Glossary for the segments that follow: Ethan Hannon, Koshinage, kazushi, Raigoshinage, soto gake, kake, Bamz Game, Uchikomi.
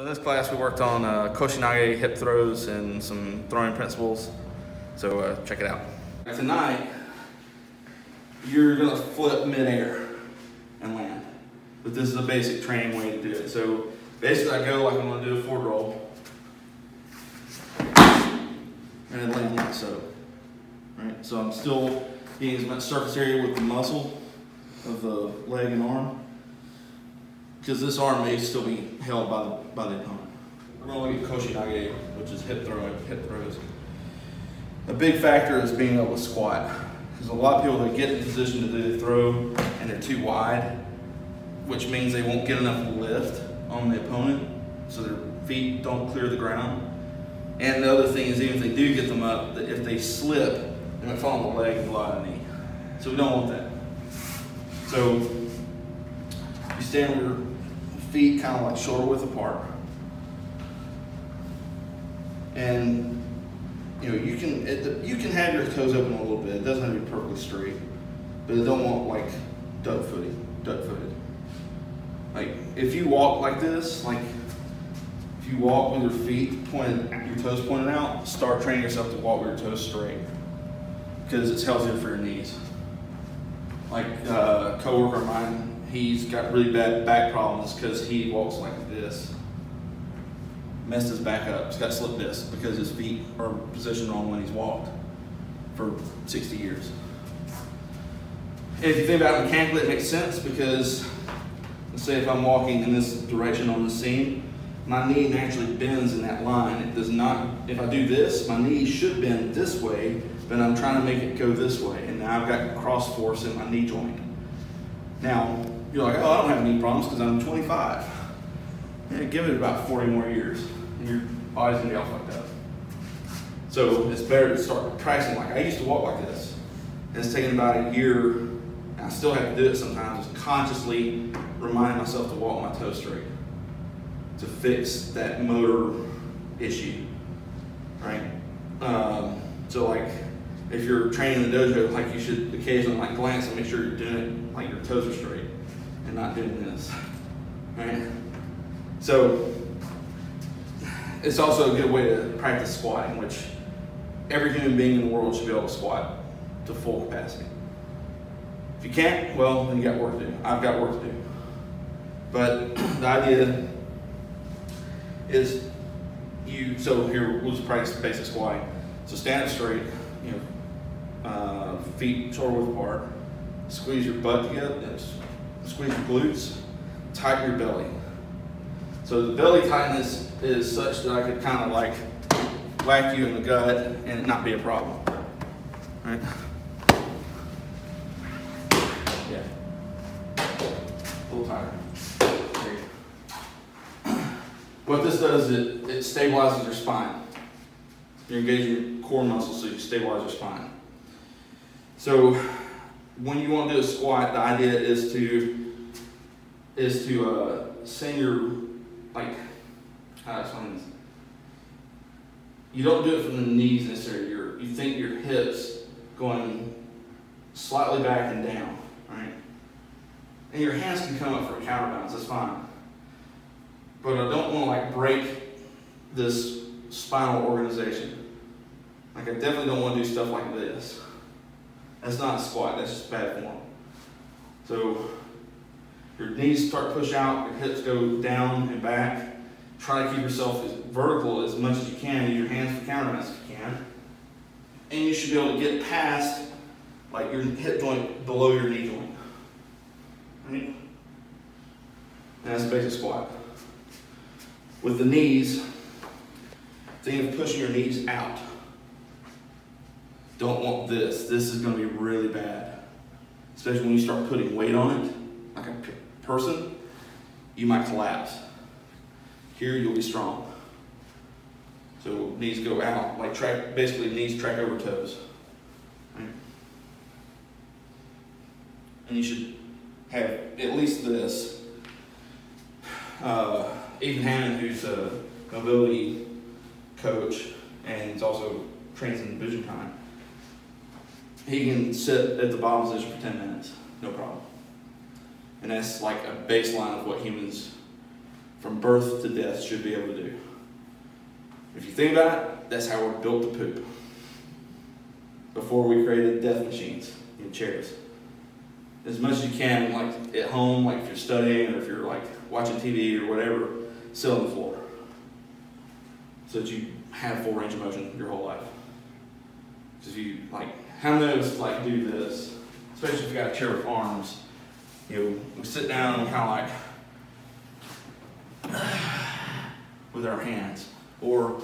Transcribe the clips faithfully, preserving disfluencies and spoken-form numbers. So in this class we worked on uh, Koshinage hip throws and some throwing principles. So uh, check it out. Tonight you're going to flip midair and land. But this is a basic training way to do it. So basically I go like I'm going to do a forward roll. And then land like so. Right? So I'm still getting as much surface area with the muscle of the leg and arm. Because this arm may still be held by the, by the opponent. We're going to look at Koshinage, which is hip throwing, hip throws. A big factor is being able to squat. There's a lot of people that get in position to do the throw and they're too wide, which means they won't get enough lift on the opponent, so their feet don't clear the ground. And the other thing is, even if they do get them up, that if they slip, they might fall on the leg and glide the knee. So we don't want that. So you stand with your feet kind of like shoulder width apart, and you know you can it, you can have your toes open a little bit. It doesn't have to be perfectly straight, but I don't want like duck footed. Duck footed. Like if you walk like this, like if you walk with your feet pointed, your toes pointed out, start training yourself to walk with your toes straight because it's healthier for your knees. Like uh, a coworker of mine, he's got really bad back problems because he walks like this. Messed his back up. He's got slip disc because his feet are positioned wrong when he's walked for sixty years. If you think about it mechanically, it makes sense because let's say if I'm walking in this direction on the seam, my knee naturally bends in that line. It does not. If I do this, my knee should bend this way, but I'm trying to make it go this way, and now I've got cross force in my knee joint. Now, you're like, oh, I don't have knee problems because I'm twenty-five. Yeah, give it about forty more years, and your body's gonna be all fucked up. So it's better to start practicing. Like I used to walk like this, and it's taken about a year, and I still have to do it sometimes, just consciously reminding myself to walk my toes straight to fix that motor issue, right? Um, so like, if you're training in the dojo, like you should occasionally like glance and make sure you're doing it like your toes are straight and not doing this, right? So it's also a good way to practice squatting, which every human being in the world should be able to squat to full capacity. If you can't, well, then you got work to do. I've got work to do. But the idea is you, so here we'll just practice basic squatting. So stand up straight, you know, uh, feet shoulder width apart, squeeze your butt together, squeeze your glutes, tighten your belly. So the belly tightness is such that I could kind of like whack you in the gut and it not be a problem, right? Yeah, a little tighter. There you go. What this does is it, it stabilizes your spine. You're engaging your core muscles so you stabilize your spine. So when you want to do a squat, the idea is to is to uh, send your like, how do I explain this? You don't do it from the knees necessarily. You're, you think your hips going slightly back and down, right? And your hands can come up for a counterbalance, that's fine. But I don't want to like break this spinal organization. Like I definitely don't want to do stuff like this. That's not a squat, that's just bad form. So your knees start push out, your hips go down and back. Try to keep yourself as vertical as much as you can. Use your hands for counterbalance if you can. And you should be able to get past like your hip joint below your knee joint. Right? And that's a basic squat. With the knees, think of pushing your knees out. Don't want this. This is going to be really bad. Especially when you start putting weight on it. Like a person, you might collapse. Here, you'll be strong. So knees go out, like track, basically knees track over toes. Right? And you should have at least this. Uh, Ethan Hannon, who's a mobility coach, and he's also trains in vision time. He can sit at the bottom position for ten minutes, no problem. And that's like a baseline of what humans from birth to death should be able to do. If you think about it, that's how we built the poop. Before we created death machines and chairs. As much as you can, like at home, like if you're studying or if you're like watching T V or whatever, sit on the floor. So that you have full range of motion your whole life. Because you like, how many of us like do this? Especially if you got a chair with arms. You know, we sit down and kind of like with our hands or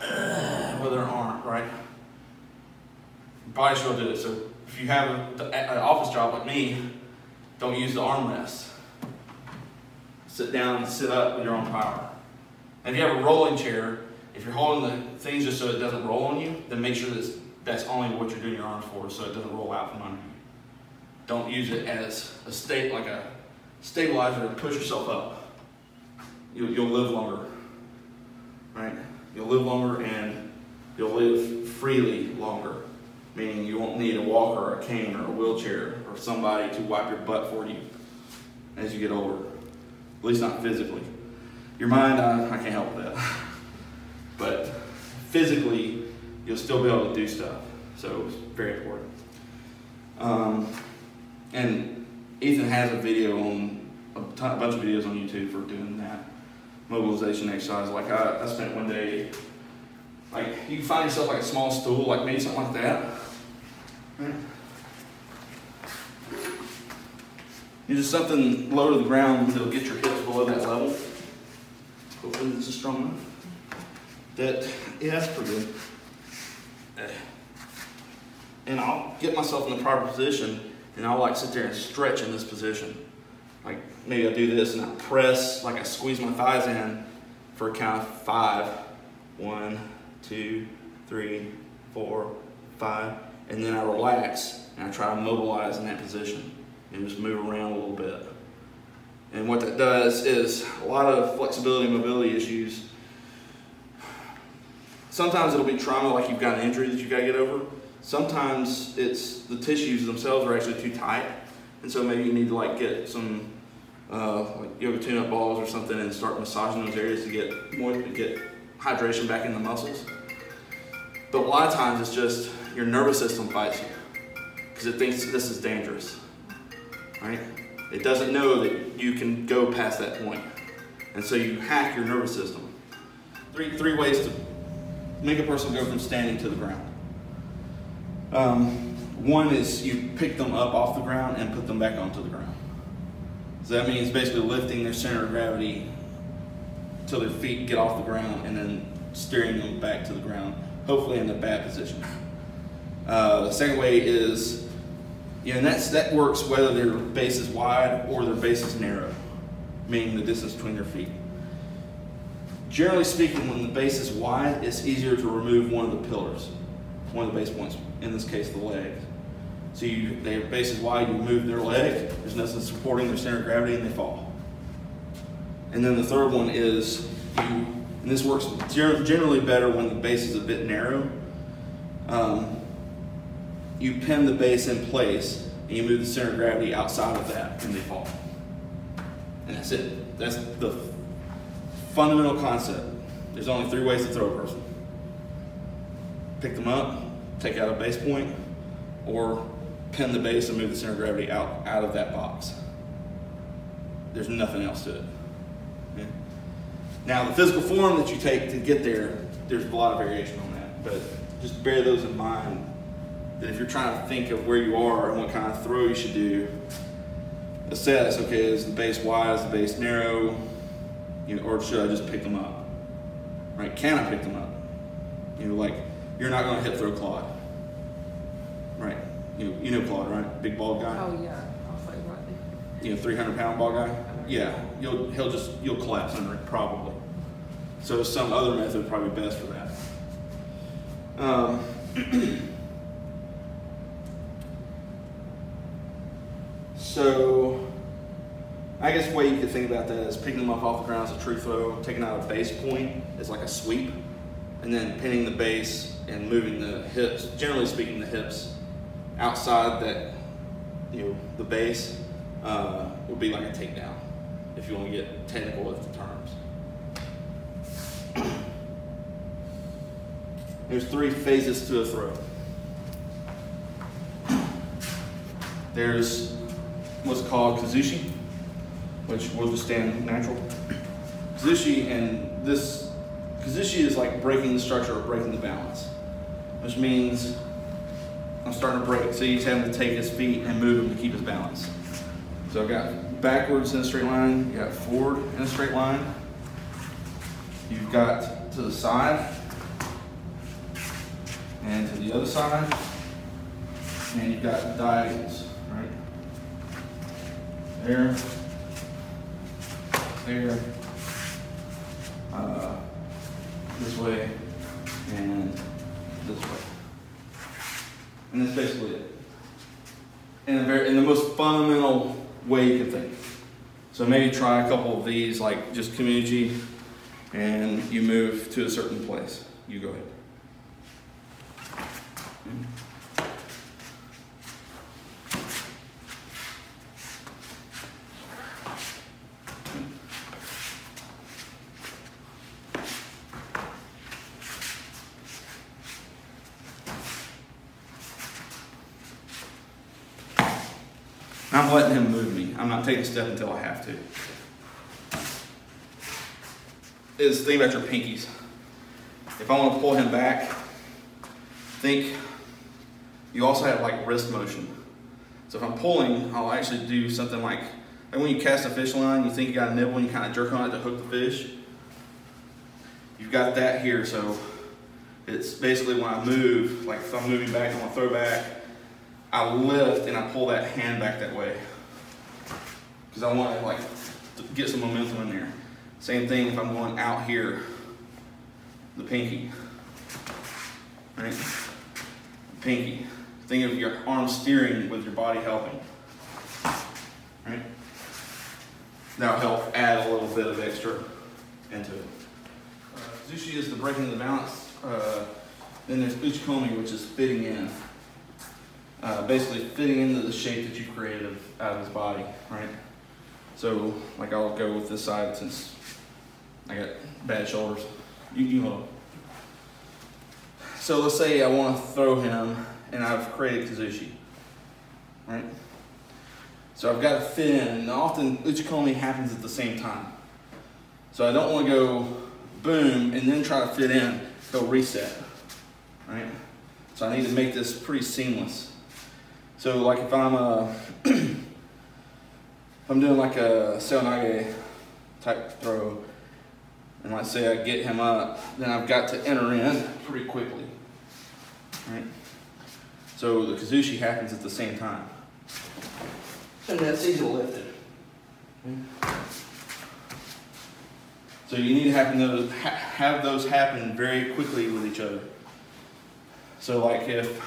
with our arm, right? Body shall do it. So if you have an office job like me, don't use the armrest. Sit down and sit up with your own power. And if you have a rolling chair, if you're holding the things just so it doesn't roll on you, then make sure that that's only what you're doing your arms for, so it doesn't roll out from under you. Don't use it as a state like a stabilizer to push yourself up. You'll, you'll live longer, right? You'll live longer and you'll live freely longer. Meaning you won't need a walker or a cane or a wheelchair or somebody to wipe your butt for you as you get older. At least not physically. Your mind, I, I can't help that. But physically, you'll still be able to do stuff. So it's very important. Um, and Ethan has a video on, a, t a bunch of videos on YouTube for doing that mobilization exercise. Like I, I spent one day, like you can find yourself like a small stool, like maybe something like that. You just something low to the ground that'll get your hips below that level. Hopefully this is strong enough. That, yeah, that's pretty good. And I'll get myself in the proper position and I'll like sit there and stretch in this position. Like maybe I'll do this and I press, like I squeeze my thighs in for a count of five. One, two, three, four, five. And then I relax and I try to mobilize in that position. And just move around a little bit. And what that does is a lot of flexibility and mobility issues. Sometimes it'll be trauma, like you've got an injury that you've got to get over. Sometimes it's the tissues themselves are actually too tight. And so maybe you need to like get some uh, like yoga tune-up balls or something and start massaging those areas to get more, to get hydration back in the muscles. But a lot of times it's just your nervous system fights you because it thinks this is dangerous. Right? It doesn't know that you can go past that point. And so you hack your nervous system. Three, three ways to make a person go from standing to the ground. Um, one is you pick them up off the ground and put them back onto the ground. So that means basically lifting their center of gravity till their feet get off the ground and then steering them back to the ground, hopefully in a bad position. Uh, the second way is Yeah, and that's, that works whether their base is wide or their base is narrow, meaning the distance between their feet. Generally speaking, when the base is wide, it's easier to remove one of the pillars, one of the base points, in this case the leg. So you, their base is wide, you move their leg, there's nothing supporting their center of gravity, and they fall. And then the third one is, you, and this works generally better when the base is a bit narrow, um, you pin the base in place and you move the center of gravity outside of that and they fall. And that's it. That's the fundamental concept. There's only three ways to throw a person. Pick them up, take out a base point, or pin the base and move the center of gravity out, out of that box. There's nothing else to it. Okay? Now the physical form that you take to get there, there's a lot of variation on that, but just bear those in mind. That if you're trying to think of where you are and what kind of throw you should do, assess, okay, is the base wide, is the base narrow, you know, or should I just pick them up? Right, can I pick them up? You know, like, you're not gonna hip throw Claude. Right, you know, you know Claude, right? Big bald guy. Oh yeah, I'll say right there. You know, three hundred pound bald guy? Yeah, you'll, he'll just, you'll collapse under it, probably. So some other method probably best for that. Um, So, I guess the way you could think about that is picking them up off the ground as a true throw, taking out a base point as like a sweep, and then pinning the base and moving the hips, generally speaking the hips, outside that, you know, the base uh, would be like a takedown. if you want to get technical with the terms. There's three phases to a throw. There's what's called kazushi, which will just stand natural. Kazushi, and this kazushi is like breaking the structure or breaking the balance, which means I'm starting to break. So you just have to take his feet and move him to keep his balance. So I've got backwards in a straight line, you got forward in a straight line, you've got to the side, and to the other side, and you've got diagonals, right? There, there, uh, this way, and this way. And that's basically it. In, a very, in the most fundamental way you can think. So maybe try a couple of these, like just Koshinage, and you move to a certain place. You go ahead. I'm letting him move me. I'm not taking a step until I have to. Is think about your pinkies. If I want to pull him back, think you also have like wrist motion. So if I'm pulling, I'll actually do something like, like when you cast a fish line, you think you got a nibble and you kind of jerk on it to hook the fish. You've got that here, so it's basically when I move, like if I'm moving back, I'm going to throw back. I lift and I pull that hand back that way because I want to like get some momentum in there. Same thing if I'm going out here, the pinky, right? The pinky. Think of your arm steering with your body helping, right? That'll help add a little bit of extra into it. Uh, Kazushi is the breaking of the balance. Uh, then there's Uchikomi, which is fitting in. Uh, basically fitting into the shape that you created of, out of his body, right? So, like I'll go with this side since I got bad shoulders. You, you hold. So let's say I want to throw him and I've created kazushi, right? So I've got to fit in, and often uchikomi happens at the same time. So I don't want to go boom and then try to fit in, go reset, right? So I need to make this pretty seamless. So like if I'm uh, if I'm doing like a soto gake type throw, and let's say I get him up, then I've got to enter in pretty quickly, right? So the kazushi happens at the same time, and that's easy to lift it. Okay. So you need to happen those, ha have those happen very quickly with each other. So like if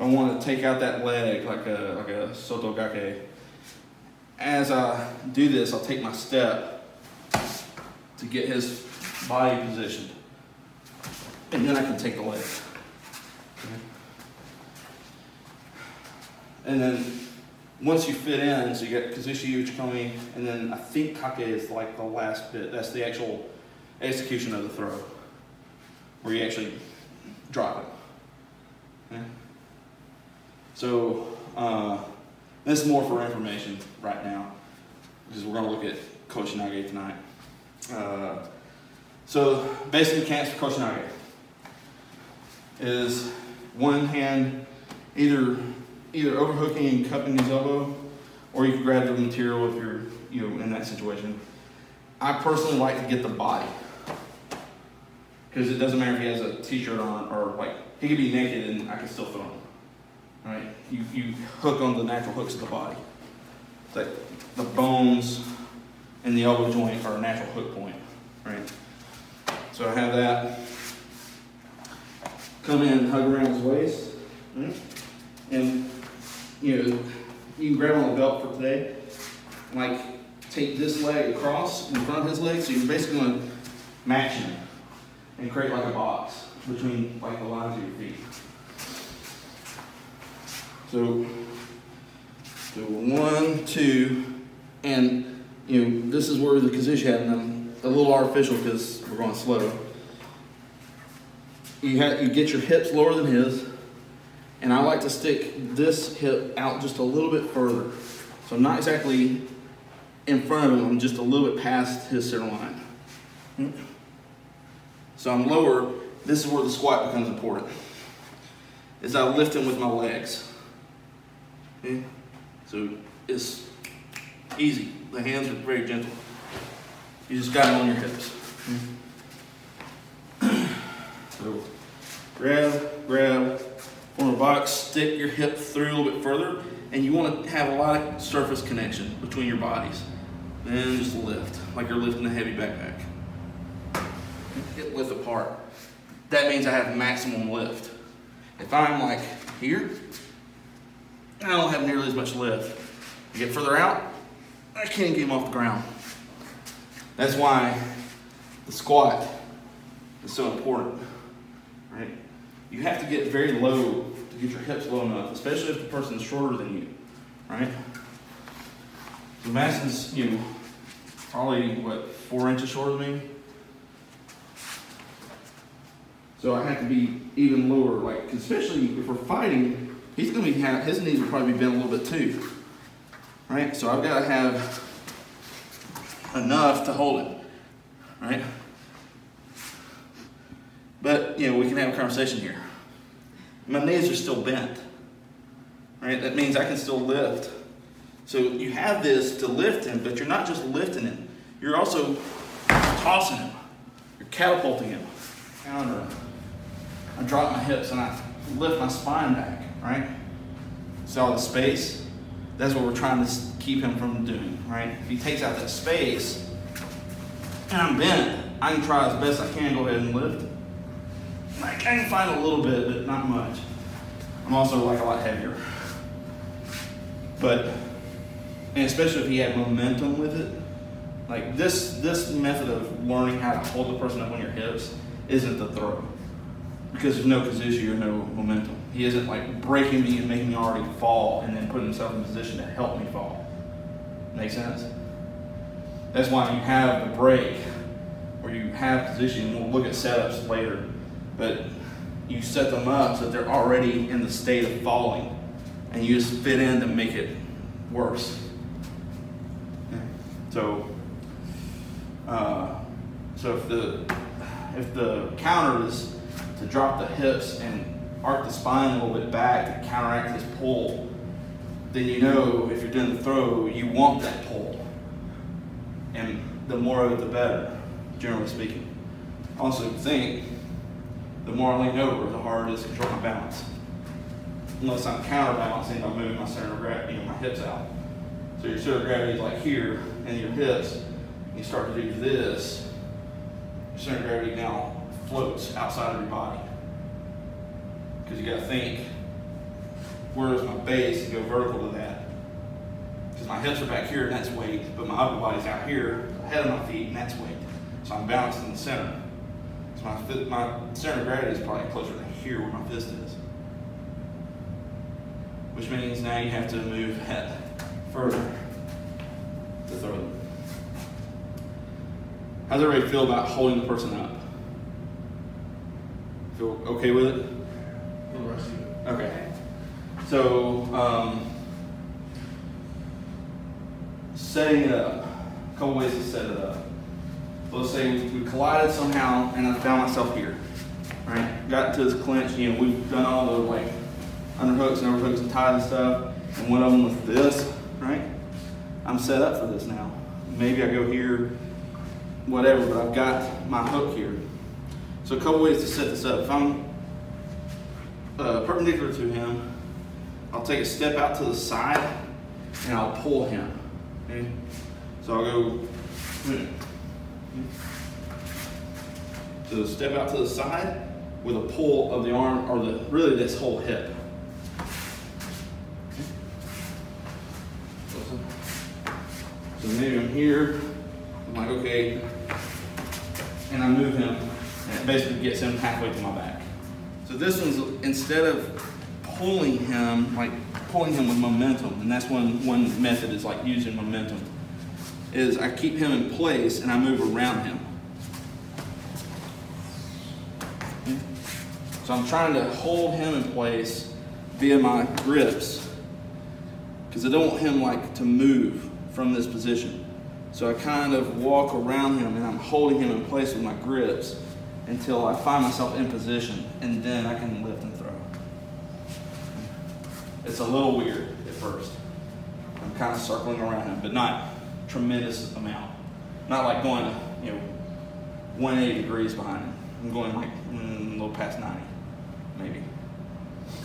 I want to take out that leg like a, like a soto gake. As I do this, I'll take my step to get his body positioned. And then I can take the leg. Okay. And then once you fit in, so you got kazushi, uchikomi, and then I think kake is like the last bit. That's the actual execution of the throw, where you actually drop it. Okay. So uh, this is more for information right now because we're going to look at Koshinage tonight. Uh, so basic mechanics for Koshinage is one hand either either overhooking and cupping his elbow, or you can grab the material if you're you know in that situation. I personally like to get the body because it doesn't matter if he has a t-shirt on or like he could be naked and I can still throw him. Right, you, you hook on the natural hooks of the body. Like the bones and the elbow joint are a natural hook point, right? So I have that. Come in, hug around his waist, right? And you know, you can grab on the belt for today. Like take this leg across in front of his leg, so you're basically going to match him and create like a box between like the lines of your feet. So, so one, two, and you know, this is where the kazushi had, and I'm a little artificial because we're going slow. You, have, you get your hips lower than his, and I like to stick this hip out just a little bit further. So I'm not exactly in front of him, I'm just a little bit past his center line. So I'm lower, this is where the squat becomes important. Is I lift him with my legs. Okay? So it's easy. The hands are very gentle. You just got it on your hips. Okay? So grab, grab, form a box, stick your hip through a little bit further, and you want to have a lot of surface connection between your bodies. Then just lift, like you're lifting a heavy backpack. It lift apart. That means I have maximum lift. If I'm like here, I don't have nearly as much lift. You get further out, I can't get him off the ground. That's why the squat is so important, right? You have to get very low to get your hips low enough, especially if the person's shorter than you, right? So Madison's, you know, probably, what, four inches shorter than me? So I have to be even lower, like, especially if we're fighting, he's gonna be, have, his knees will probably be bent a little bit too, right? So I've gotta have enough to hold it, right? But, you know, we can have a conversation here. My knees are still bent, right? That means I can still lift. So you have this to lift him, but you're not just lifting him, you're also tossing him, you're catapulting him. Counter. I drop my hips and I lift my spine back, right? See all the space? That's what we're trying to keep him from doing, right? If he takes out that space and I'm bent, I can try as best I can, go ahead and lift. Like, I can find a little bit, but not much. I'm also like a lot heavier. But, and especially if he had momentum with it, like this, this method of learning how to hold the person up on your hips isn't the throw. Because there's no kazushi or no momentum. He isn't like breaking me and making me already fall and then putting himself in a position to help me fall. Make sense? That's why you have the break where you have kazushi, and we'll look at setups later, but you set them up so that they're already in the state of falling and you just fit in to make it worse. So, uh, so if the if the counter is to drop the hips and arc the spine a little bit back to counteract his pull, then you know if you're doing the throw, you want that pull. And the more of it, the better, generally speaking. Also think, the more I lean over, the harder it is to control my balance. Unless I'm counterbalancing by moving my center of gravity, you know, my hips out. So your center of gravity is like here, and your hips, and you start to do this, center of gravity now floats outside of your body. Because you gotta think, where is my base to go vertical to that? Because my hips are back here and that's weight, but my upper body's out here, ahead of my feet, and that's weight. So I'm balanced in the center. So my, my center of gravity is probably closer to here where my fist is. Which means now you have to move that further to throw them. How does everybody feel about holding the person up? Feel okay with it? Okay. So, um, setting it up. A couple ways to set it up. Let's say we collided somehow and I found myself here. Right? Got to this clinch, you know, we've done all the like underhooks and overhooks and ties and stuff. And one of them was this, right? I'm set up for this now. Maybe I go here, whatever, but I've got my hook here. So a couple ways to set this up. If I'm uh, perpendicular to him, I'll take a step out to the side and I'll pull him. Okay? So I'll go so step out to the side with a pull of the arm, or the really this whole hip. So maybe I'm here. I'm like, okay, and I move him, and it basically gets him halfway to my back. So this one's, instead of pulling him, like pulling him with momentum, and that's one, one method is like using momentum. is I keep him in place and I move around him. So I'm trying to hold him in place via my grips because I don't want him like to move from this position. So I kind of walk around him and I'm holding him in place with my grips until I find myself in position, and then I can lift and throw. It's a little weird at first. I'm kind of circling around him, but not tremendous amount. Not like going, you know, one hundred eighty degrees behind him. I'm going like mm, a little past ninety, maybe. All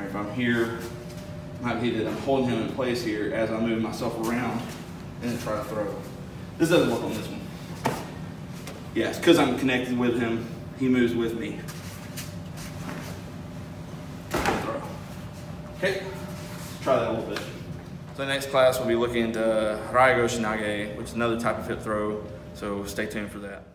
right, if I'm here, like he did, I'm holding him in place here as I move myself around and then try to throw. This doesn't work on this one. Yes, because I'm connected with him, he moves with me. Throw. Okay, let's try that a little bit. So the next class we'll be looking into Raigoshinage, which is another type of hip throw, so stay tuned for that.